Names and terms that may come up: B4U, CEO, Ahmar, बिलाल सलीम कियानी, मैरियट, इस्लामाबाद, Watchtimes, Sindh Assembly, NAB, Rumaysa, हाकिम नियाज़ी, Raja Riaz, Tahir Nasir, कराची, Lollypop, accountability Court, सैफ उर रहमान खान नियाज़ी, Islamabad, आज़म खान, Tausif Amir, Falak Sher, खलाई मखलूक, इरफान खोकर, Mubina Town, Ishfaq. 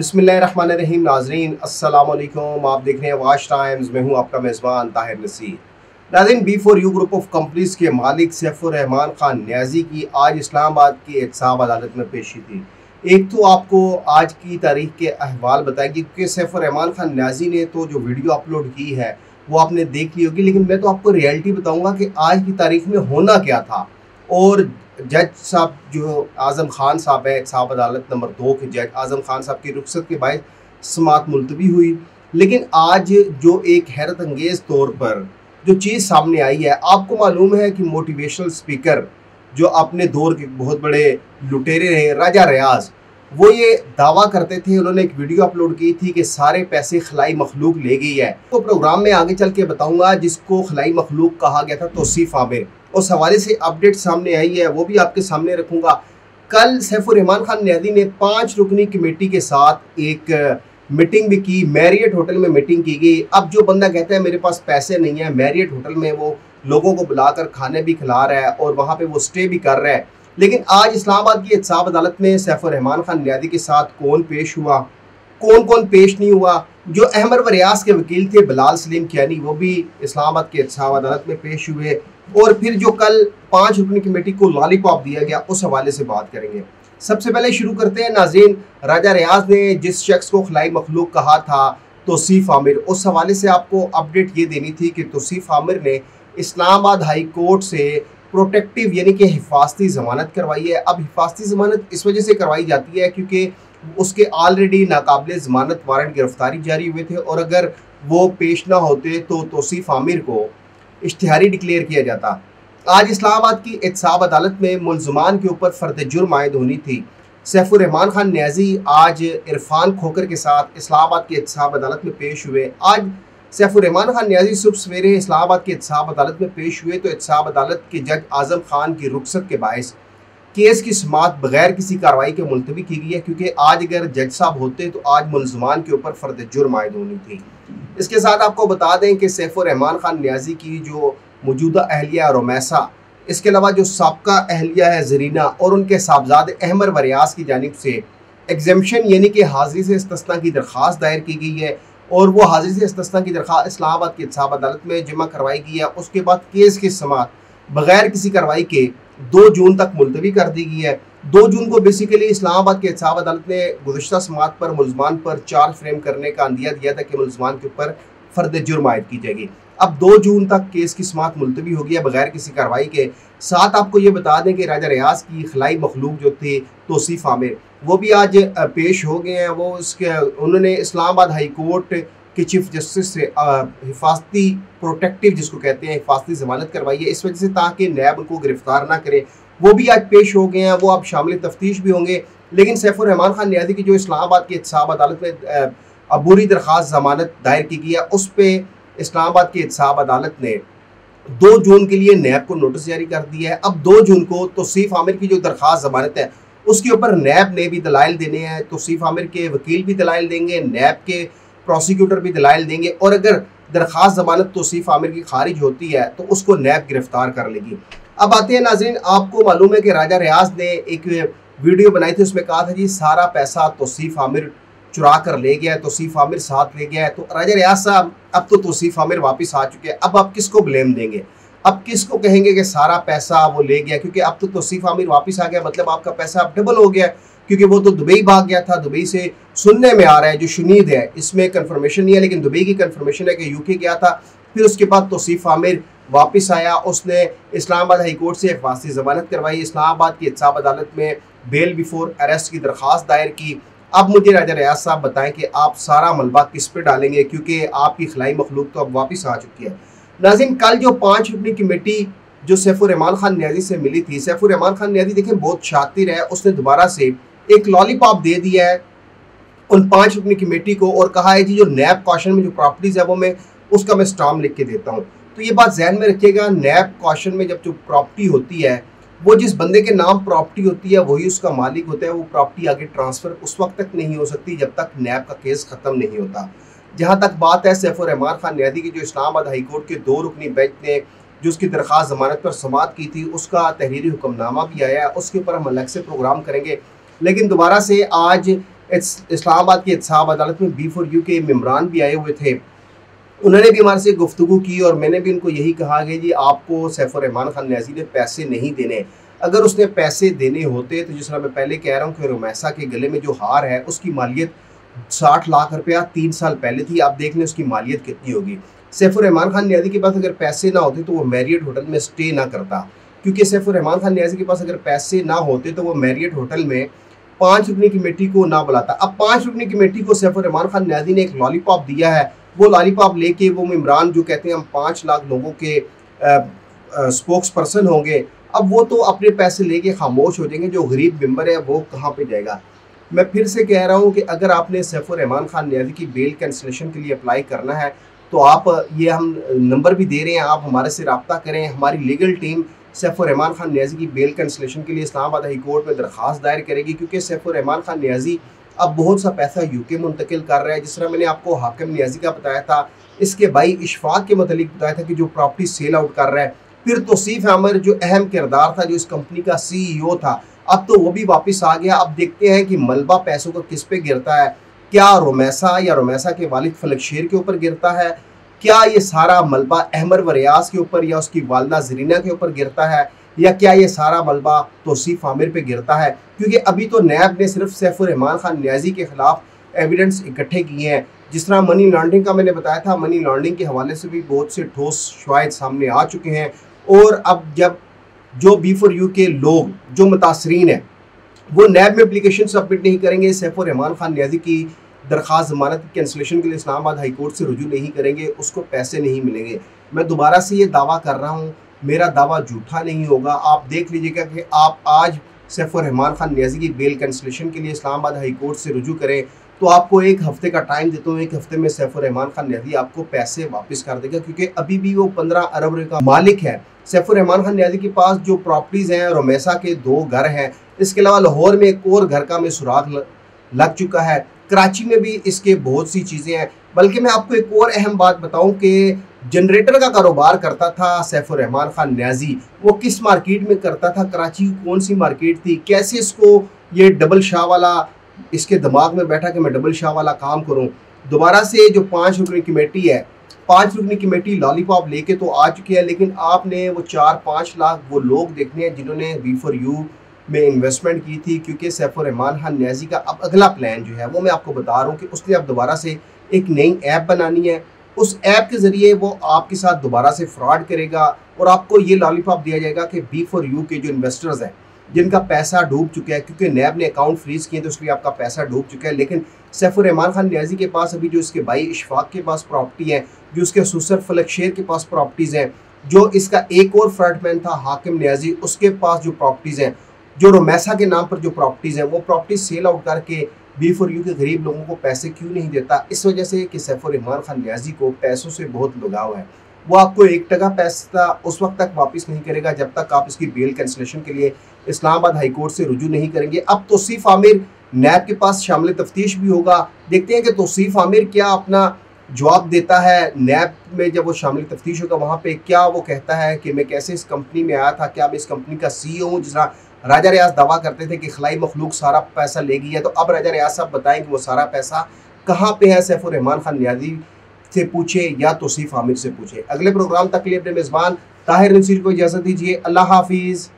बिस्मिल्लाहिर्रहमानिर्रहीम। नाज़रीन अस्सलाम वालेकुम, आप देख रहे हैं वॉच टाइम्स, मैं हूं आपका मेज़बान ताहिर नसीर। नाज़रीन, B4U ग्रुप ऑफ कंपनीज़ के मालिक सैफ उर रहमान खान नियाज़ी की आज इस्लामाबाद की एक साहब अदालत में पेशी थी। एक तो आपको आज की तारीख के अहवाल बताएंगे क्योंकि सैफ उर रहमान खान नियाज़ी ने तो जो वीडियो अपलोड की है वो आपने देख ली होगी, लेकिन मैं तो आपको रियलिटी बताऊँगा कि आज की तारीख में होना क्या था। और जज साहब जो आज़म खान साहब हैं, एक साहब अदालत नंबर 2 के जज आज़म खान साहब की रुखसत के बायस समात मुलतवी हुई। लेकिन आज जो एक हैरत अंगेज़ तौर पर जो चीज़ सामने आई है, आपको मालूम है कि मोटिवेशनल स्पीकर जो अपने दौर के बहुत बड़े लुटेरे रहे राजा रियाज, वो ये दावा करते थे, उन्होंने एक वीडियो अपलोड की थी कि सारे पैसे खलाई मखलूक ले गई है। तो प्रोग्राम में आगे चल के बताऊँगा जिसको खलाई मखलूक कहा गया था, तौसीफ आमिर, उस हवाले से अपडेट सामने आई है, वो भी आपके सामने रखूँगा। कल सैफ उर रहमान खान नियाज़ी ने 5 रुकनी कमेटी के साथ एक मीटिंग भी की, मैरियट होटल में मीटिंग की गई। अब जो बंदा कहता है मेरे पास पैसे नहीं है, मैरियट होटल में वो लोगों को बुलाकर खाने भी खिला रहा है और वहाँ पे वो स्टे भी कर रहा है। लेकिन आज इस्लामाबाद की एहसाब अदालत में सैफ उर रहमान खान नियाज़ी के साथ कौन पेश हुआ, कौन कौन पेश नहीं हुआ, जो अहमर व रियाज के वकील थे बिलाल सलीम कियानी, वो भी इस्लामाबाद के एहसाब अदालत में पेश हुए। और फिर जो कल 5 रुकनी कमेटी को लॉलीपॉप दिया गया, उस हवाले से बात करेंगे। सबसे पहले शुरू करते हैं नाज़रीन, राजा रियाज ने जिस शख्स को खलाई मखलूक कहा था, तौसीफ आमिर, उस हवाले से आपको अपडेट ये देनी थी कि तौसीफ आमिर ने इस्लामाबाद हाई कोर्ट से प्रोटेक्टिव यानी कि हिफाजती ज़मानत करवाई है। अब हिफाजती ज़मानत इस वजह से करवाई जाती है क्योंकि उसके ऑलरेडी नाकाबिल ज़मानत वारंट गिरफ्तारी जारी हुए थे और अगर वो पेश ना होते तो तौसीफ आमिर को इश्तिहारी डिक्लेयर किया जाता। आज इस्लामाबाद की एहसाब अदालत में मुलजमान के ऊपर फ़र्द जुर्म आयद होनी थी। सैफ उर रहमान खान नियाज़ी आज इरफान खोकर के साथ इस्लामाबाद की एहसाब अदालत में पेश हुए। आज सैफ उर रहमान खान नियाज़ी सुबह सवेरे इस्लामाबाद की एहसाब अदालत में पेश हुए तो एहसाब अदालत के जज आज़म खान की रुखसत के बायस केस की समात बगैर किसी कार्रवाई के मुलतवी की गई है क्योंकि आज अगर जज साहब होते तो आज मुलजमान के ऊपर फ़र्द जुर्म आयद होनी थी। इसके साथ आपको बता दें कि सैफ उर रहमान खान नियाज़ी की जो मौजूदा अहलिया रुमैसा, इसके अलावा जो सबका अहलिया है ज़रीना, और उनके साहबजादे अहमर व रियाज की जानिब से एग्जम्पशन यानी कि हाज़री से इस्तिस्ना की दरख्वास्त दायर की गई है और वो हाज़री से इस्तिस्ना की दरख्वास्त इस्लामाबाद की एहसाब अदालत में जमा करवाई गई है। उसके बाद केस की समात बग़ैर किसी कार्रवाई के 2 जून तक मुलतवी कर दी गई है। 2 जून को बेसिकली इस्लामाबाद की एहसाब अदालत ने गुज़श्ता समात पर मुलजमान पर चार्ज फ्रेम करने का अंदिया दिया था कि मुलजमान के ऊपर फ़र्द जुर्म आयद की जाएगी। अब 2 जून तक केस की समात मुलतवी हो गई है बगैर किसी कार्रवाई के। साथ आपको ये बता दें कि राजा रियाज की खलाई मखलूक जो थी तौसीफ आमिर, वो भी आज पेश हो गए हैं। वो उसके उन्होंने इस्लामाबाद हाई कोर्ट के चीफ जस्टिस से हिफाजती प्रोटेक्टिव जिसको कहते हैं हिफाजती जमानत करवाई है, इस वजह से ताकि नैब उनको गिरफ्तार ना करे। वो भी आज पेश हो गए हैं, वो अब शामिल तफ्तीश भी होंगे। लेकिन सैफ उर रहमान खान नियाज़ी की जो इस्लामाबाद की एहसाब अदालत में अबूरी दरख्वास्त जमानत दायर की गई है, उस पर इस्लामाबाद की एहसाब अदालत ने 2 जून के लिए नैब को नोटिस जारी कर दिया है। अब 2 जून को तौसीफ आमिर की जो दरख्वास्त जमानत है उसके ऊपर नैब ने भी दलाइल देने हैं। तौसीफ आमिर के वकील भी दलाइल देंगे, नैब के प्रोसिक्यूटर भी दलाइल देंगे और अगर दरख्वास्त जमानत तौसीफ आमिर की खारिज होती है तो उसको नैब गिरफ्तार कर लेगी। अब आते हैं नाज़रीन, आपको मालूम है कि राजा रियाज ने एक वीडियो बनाई थी, उसमें कहा था जी सारा पैसा तौसीफ आमिर चुरा कर ले गया है, तौसीफ आमिर साथ ले गया है। तो राजा रियाज साहब, अब तो तौसीफ आमिर वापस आ चुके हैं, अब आप किसको ब्लेम देंगे, अब किसको कहेंगे कि सारा पैसा वो ले गया, क्योंकि अब तो तौसीफ आमिर वापस आ गया, मतलब आपका पैसा अब डबल हो गया क्योंकि वो तो दुबई भाग गया था। दुबई से सुनने में आ रहा है, जो शुनीद है, इसमें कन्फर्मेशन नहीं है लेकिन दुबई की कन्फर्मेशन है कि यूके गया था। फिर उसके बाद तौसीफ आमिर वापस आया, उसने इस्लामाबाद हाई कोर्ट से हिफाजती जमानत करवाई, इस्लामाबाद की एहसाब अदालत में बेल बिफोर अरेस्ट की दरख्वास्त दायर की। अब मुझे राजा रियाज साहब बताएं कि आप सारा मलबा किस पे डालेंगे क्योंकि आपकी खलाई मखलूक तो अब वापस आ चुकी है। नाज़रीन, कल जो 5 रुकनी कमेटी जो सैफ उर रहमान खान नियाज़ी से मिली थी, सैफ उर रहमान खान नियाज़ी देखें बहुत शातिर है, उसने दोबारा से एक लॉलीपॉप दे दिया है उन 5 रुकनी कमेटी को और कहा है जी जो नैब कॉशन में जो प्रॉपर्टीज़ है वो मैं उसका मैं स्टाम्प लिख के देता हूँ। तो ये बात जहन में रखिएगा, नैब कॉशन में जब जो प्रॉपर्टी होती है वो जिस बंदे के नाम प्रॉपर्टी होती है वही उसका मालिक होता है। वो प्रॉपर्टी आगे ट्रांसफ़र उस वक्त तक नहीं हो सकती जब तक नैब का केस ख़त्म नहीं होता। जहाँ तक बात है सैफ उर रहमान खान नियाज़ी की जो इस्लामाबाद हाई कोर्ट के 2 रुकनी बेंच ने जो उसकी दरख्वास्त जमानत पर समात की थी, उसका तहरीरी हुक्मनामा भी आया है, उसके ऊपर हम अलग से प्रोग्राम करेंगे। लेकिन दोबारा से आज इस्लामाबाद की एहसाब अदालत में B4U के इमरान भी आए हुए थे। उन्होंने भी हमारे से गुफ्तगू की और मैंने भी उनको यही कहा कि जी आपको सैफ उर रहमान खान नियाज़ी ने पैसे नहीं देने, अगर उसने पैसे देने होते तो जिस तरह मैं पहले कह रहा हूँ कि रुमैसा के गले में जो हार है उसकी मालियत 60 लाख रुपया 3 साल पहले थी, आप देख लें उसकी मालियत कितनी होगी। सैफ उर रहमान खान नियाज़ी के पास अगर पैसे ना होते तो वो मैरियट होटल में स्टे ना करता, क्योंकि सैफ उर रहमान खान नियाज़ी के पास अगर पैसे ना होते तो वो मैरियट होटल में 5 रुपये की मिट्टी को ना बुलाता। अब 5 रुपये की मिट्टी को सैफ उर रहमान खान नियाज़ी ने एक लॉलीपॉप दिया है, वो लॉलीपॉप लेके वो इमरान जो कहते हैं हम 5 लाख लोगों के स्पोक्स पर्सन होंगे, अब वो तो अपने पैसे लेके खामोश हो जाएंगे, जो गरीब मेंबर है वो कहाँ पे जाएगा। मैं फिर से कह रहा हूँ कि अगर आपने सैफ उर रहमान खान नियाज़ी की बेल कैंसलेशन के लिए अप्लाई करना है तो आप ये हम नंबर भी दे रहे हैं, आप हमारे से रब्ता करें। हमारी लीगल टीम सैफ उर रहमान खान नियाज़ी की बेल कैंसलेशन के लिए इस्लामाबाद हाई कोर्ट में दरख्वास्त दायर करेगी, क्योंकि सैफ उर रहमान खान नियाज़ी अब बहुत सा पैसा यूके मुंतकिल कर रहा है। जिस तरह मैंने आपको हाकिम नियाज़ी का बताया था, इसके भाई इशफाक के मतलब बताया था कि जो प्रॉपर्टी सेल आउट कर रहा है। फिर तौसीफ आमिर जो अहम किरदार था, जो इस कंपनी का CEO था, अब तो वो भी वापस आ गया। अब देखते हैं कि मलबा पैसों का किस पे गिरता है, क्या रुमैसा या रुमैसा के वालिद फलक शेर के ऊपर गिरता है, क्या ये सारा मलबा अहमर व रियाज के ऊपर या उसकी वालदा ज़रीना के ऊपर गिरता है, या क्या ये सारा मलबा तौसीफ आमिर पे गिरता है। क्योंकि अभी तो नैब ने सिर्फ सैफ उर रहमान खान नियाज़ी के खिलाफ एविडेंस इकट्ठे किए हैं। जिस तरह मनी लॉन्ड्रिंग का मैंने बताया था, मनी लॉन्ड्रिंग के हवाले से भी बहुत से ठोस शवाहिद सामने आ चुके हैं। और अब जब जो B4U के लोग जो मुतासरीन हैं वो नैब में एप्लीकेशन सबमिट नहीं करेंगे, सैफ उर रहमान खान नियाज़ी की दरख्वास्त जमानत कैंसलेशन के लिए इस्लामाबाद हाई कोर्ट से रुजू नहीं करेंगे, उसको पैसे नहीं मिलेंगे। मैं दोबारा से ये दावा कर रहा हूँ, मेरा दावा झूठा नहीं होगा। आप देख लीजिएगा कि आप आज सैफ उर रहमान खान नियाज़ी की बेल कैंसलेशन के लिए इस्लामाबाद हाई कोर्ट से रुजू करें तो आपको 1 हफ्ते का टाइम देता हूँ, 1 हफ्ते में सैफ उर रहमान खान नियाज़ी आपको पैसे वापस कर देगा, क्योंकि अभी भी वो 15 अरब का मालिक है। सैफ उर रहमान खान नियाज़ी के पास जो प्रॉपर्टीज़ हैं, रुमैसा के 2 घर हैं, इसके अलावा लाहौर में एक और घर का में सुराग लग चुका है, कराची में भी इसके बहुत सी चीज़ें हैं। बल्कि मैं आपको एक और अहम बात बताऊं कि जनरेटर का कारोबार करता था सैफ उर रहमान खान नियाज़ी, वो किस मार्केट में करता था, कराची की कौन सी मार्केट थी, कैसे इसको ये डबल शाह वाला इसके दिमाग में बैठा कि मैं डबल शाह वाला काम करूं। दोबारा से जो 5 रुपये की मिट्टी है, 5 रुपये की मिट्टी लॉलीपॉप लेके तो आ चुकी है, लेकिन आपने वो 4-5 लाख वो लोग देखने हैं जिन्होंने B4U में इन्वेस्टमेंट की थी। क्योंकि सैफ उर रहमान खान नियाज़ी का अब अगला प्लान जो है वो मैं आपको बता रहा हूँ कि उसने अब दोबारा से एक नई ऐप बनानी है, उस ऐप के ज़रिए वो आपके साथ दोबारा से फ्रॉड करेगा और आपको ये लॉलीपॉप दिया जाएगा कि B4U के जो इन्वेस्टर्स हैं जिनका पैसा डूब चुका है, क्योंकि नैब ने अकाउंट फ्रीज किए तो उसलिए आपका पैसा डूब चुका है। लेकिन सैफ उर रहमान खान नियाज़ी के पास अभी जो इसके भाई इशफाक के पास प्रॉपर्टी है, जो उसके सुसर फलक शेर के पास प्रॉपर्टीज़ हैं, जो इसका एक और फ्रॉडमैन था हाकिम नियाज़ी उसके पास जो प्रॉपर्टीज़ हैं, जो रुमैसा के नाम पर जो प्रॉपर्टीज़ हैं, वो प्रॉपर्टी सेल आउट करके B4U के गरीब लोगों को पैसे क्यों नहीं देता। इस वजह से कि सैफ उर रहमान खान नियाज़ी को पैसों से बहुत लगाव है, वो आपको 1 टका पैसा उस वक्त तक वापस नहीं करेगा जब तक आप इसकी बेल कैंसलेशन के लिए इस्लामाबाद हाई कोर्ट से रुजू नहीं करेंगे। अब तौसीफ आमिर नैब के पास शामिल तफ्तीश भी होगा, देखते हैं कि तौसीफ आमिर क्या अपना जवाब देता है। नैब में जब वो शामिल तफ्तीश होगा वहाँ पे क्या वो कहता है कि मैं कैसे इस कंपनी में आया था, क्या मैं इस कंपनी का CEO हूँ। जिस तरह राजा रियाज दावा करते थे कि खलाई मखलूक सारा पैसा ले गई है, तो अब राजा रियाज साहब बताएं कि वो सारा पैसा कहाँ पे है, सैफ उर रहमान खान नियाज़ी से पूछे या तौसीफ आमिर से पूछे। अगले प्रोग्राम तक के लिए अपने मेज़बान ताहिर नसीर को इजाज़त दीजिए। अल्लाह हाफिज़।